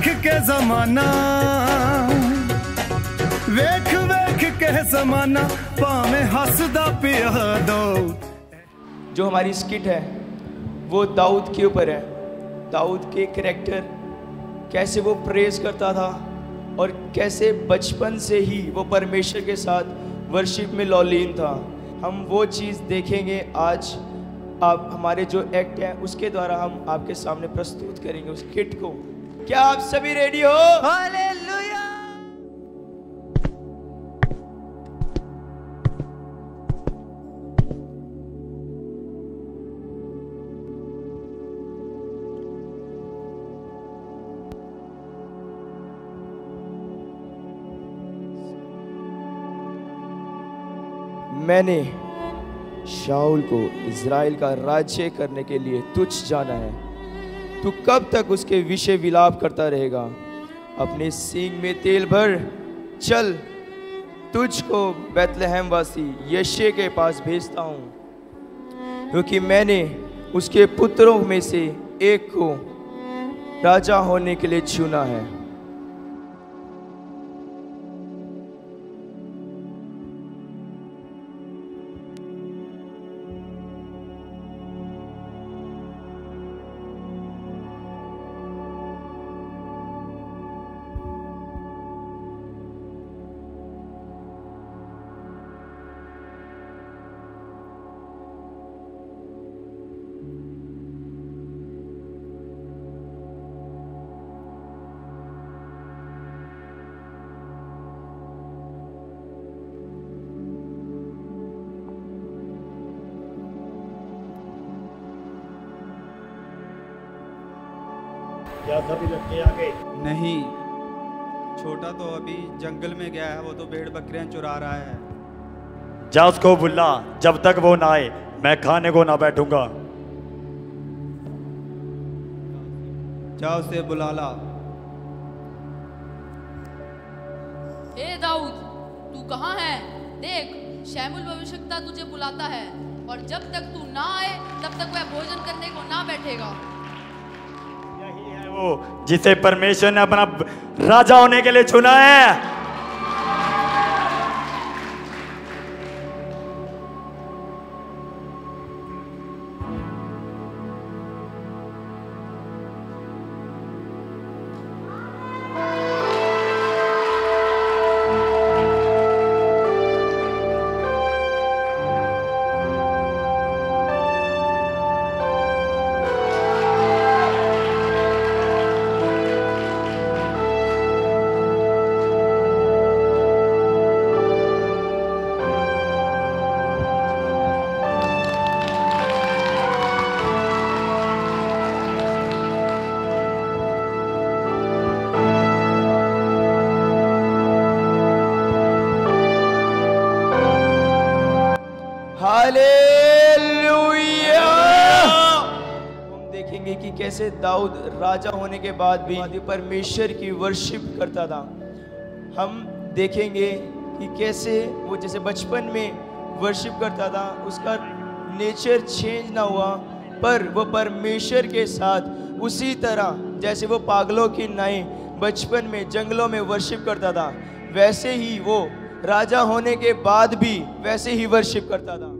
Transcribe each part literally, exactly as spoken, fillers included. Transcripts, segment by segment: वेख के जमाना, वेख वेख के जमाना, पावे हसदा पिया दो। जो हमारी स्किट है वो दाऊद के ऊपर है। दाऊद के कैरेक्टर, कैसे वो प्रेज करता था और कैसे बचपन से ही वो परमेश्वर के साथ वर्शिप में लौलीन था। हम वो चीज़ देखेंगे आज। आप हमारे जो एक्ट है उसके द्वारा हम आपके सामने प्रस्तुत करेंगे उस किट को। क्या आप सभी रेडी हो? हालेलुया। मैंने शाऊल को इज़राइल का राज्य करने के लिए तुझ जाना है। तू कब तक उसके विषय विलाप करता रहेगा? अपने सींग में तेल भर, चल, तुझको बैतलहमवासी यशे के पास भेजता हूँ, क्योंकि मैंने उसके पुत्रों में से एक को राजा होने के लिए चुना है। सभी लड़के आ गए? नहीं, छोटा तो अभी जंगल में गया है, वो तो भेड़ बकरियां चुरा रहा है। जा उसको बुला, जब तक वो ना आए मैं खाने को ना बैठूंगा। जा उसे बुला ला। ए दाऊद, तू कहाँ है? देख, शैमुल भविष्यद्वक्ता तुझे बुलाता है, और जब तक तू ना आए तब तक वह भोजन करने को ना बैठेगा। जिसे परमेश्वर ने अपना राजा होने के लिए चुना है। हालेलुया। हम देखेंगे कि कैसे दाऊद राजा होने के बाद भी परमेश्वर की वर्शिप करता था। हम देखेंगे कि कैसे वो जैसे बचपन में वर्शिप करता था, उसका नेचर चेंज ना हुआ, पर वो परमेश्वर के साथ उसी तरह जैसे वो पागलों की नाई बचपन में जंगलों में वर्शिप करता था, वैसे ही वो राजा होने के बाद भी वैसे ही वर्शिप करता था।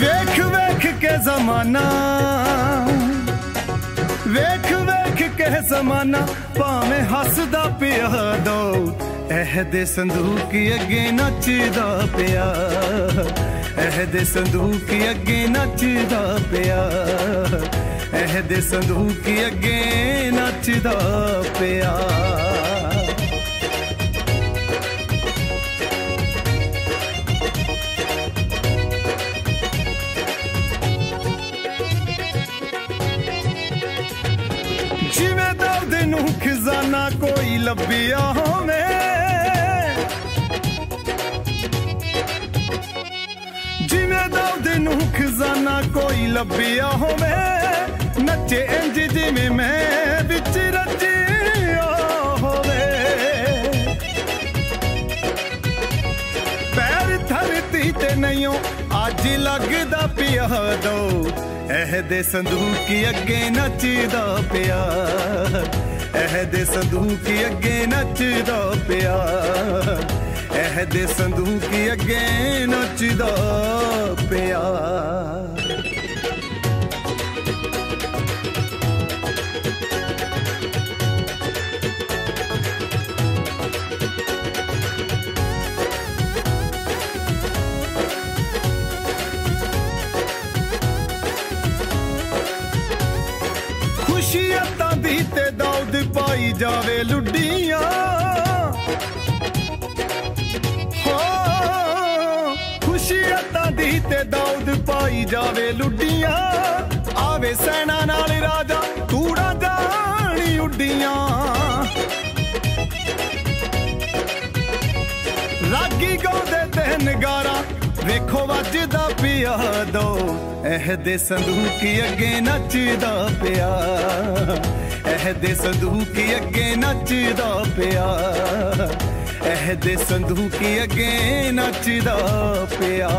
वेख वेख के जमाना, वेख वेख के जमाना, पावे हसदा पिया दो। अहदे संदूक अगे नचदा पिया, अहदे संदूक अगे नचदा पिया, अहदे संदूक अगे नचदा पिया। खजाना कोई लबिया होवे, जिमें दाऊद नू खजाना कोई लबिया होवे, नचे इंज जिमें मैं बिच रचिया होवे। पैर धरती ते नहीं अज लगदा पिया दो अहदे संदूक अगे नचदा पिया, अहदे संदूक अगे नचदा पिया, अहदे संदूक अगे नचदा पिया। दाऊद पाई जावे लुडिया हो, खुशियां तां दी ते दाऊद पाई जावे लुडिया, आवे सेना नाल राजा तूड़ा जानी उड्डिया, रागी गाउंदे ते नगारा वेखो वजदा पिया दो अहदे संदूक अगे नचदा पिया, अहदे संदूक अगे नचदा पिया, अहदे संदूक अगे नचदा पिया।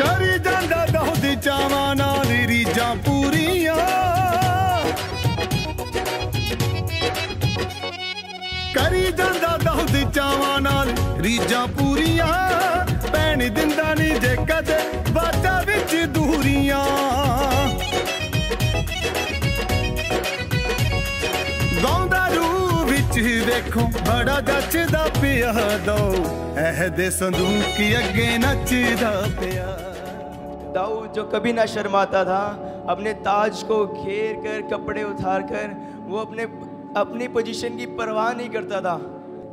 करी जांदा दाऊद चावां नाल रीजां पूरियां, करी जांदा दाऊद चावां नाल रीजां पूरियां, पैण दिंदा नहीं जे कदे वादा विच दूरियां, गाउंदा रूह विच देखो बड़ा जचदा पिया दो अहदे संदूक अगे नचदा पिया। दाऊद जो कभी ना शर्माता था, अपने ताज को घेर कर कपड़े उतार कर वो अपने अपनी पोजीशन की परवाह नहीं करता था।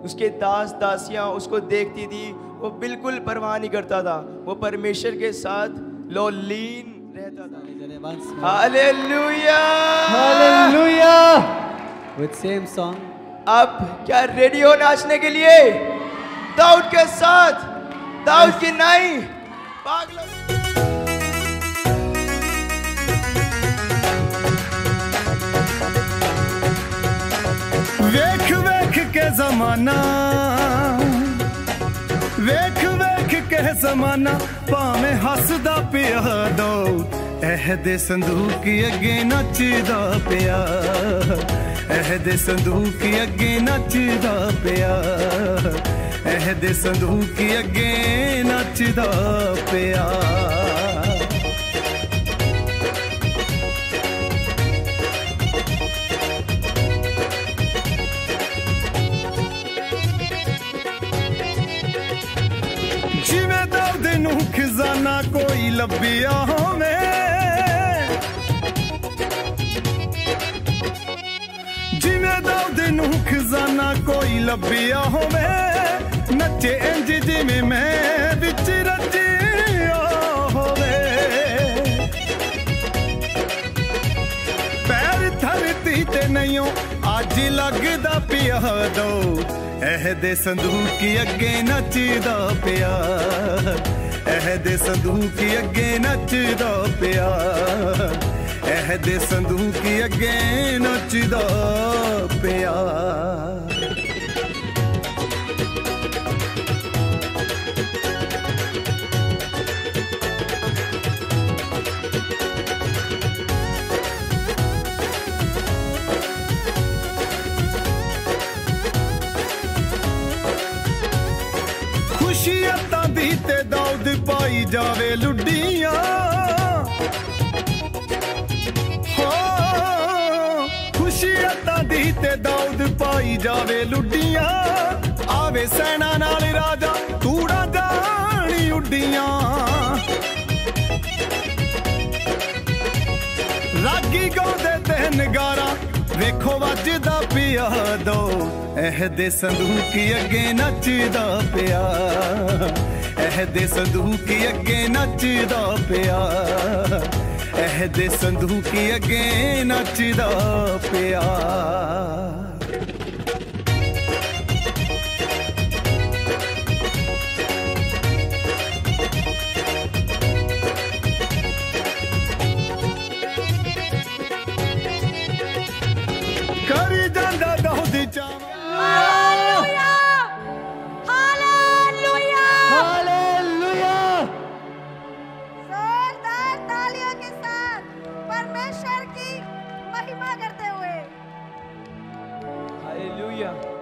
उसके दास दासियाँ उसको देखती थी, वो बिल्कुल परवाह नहीं करता था, वो परमेश्वर के साथ लोलीन रहता था। Hallelujah, hallelujah. With same song आप क्या रेडी हो नाचने के लिए? दाऊद के साथ, दाऊद की नाई पागल। वेख वेख के जमाना, वेख वेख के जमाना भावे हसदा पिया दो अहदे संदूक अगे नचदा पिया, अहदे संदूक अगे नचदा पिया, अहदे संदूक अगे नचदा पिया। खजाना कोई लबिया होवे, जिवें दाऊद नूं खजाना कोई लबिया होवे, नचे इंज जिवें मैं विच रचिया होवे, पैर धरती ते नइयों अज लगदा पिया दो अहदे संदूक अगे नचदा पिया, अहदे संदूक अगे नचदा पिया, अहदे संदूक अगे नचदा पिया। खुशियां तां दी ते दाऊद पाई जावे लुडिया हो, खुशियां तां दी ते दाऊद पाई जावे लुडिया, आवे सेना नाल राजा तूड़ा जानी उड्डिया, रागी गाउंदे ते नगारा वेखो वजदा पिया दो अहदे संदूक अगे नचदा पिया, अहदे संदूक अगे नचदा पिया, अहदे संदूक अगे नचदा पिया। Hallelujah, hallelujah, hallelujah. जोरदार तालियों के साथ परमेश्वर की महिमा करते हुए हालेलुया।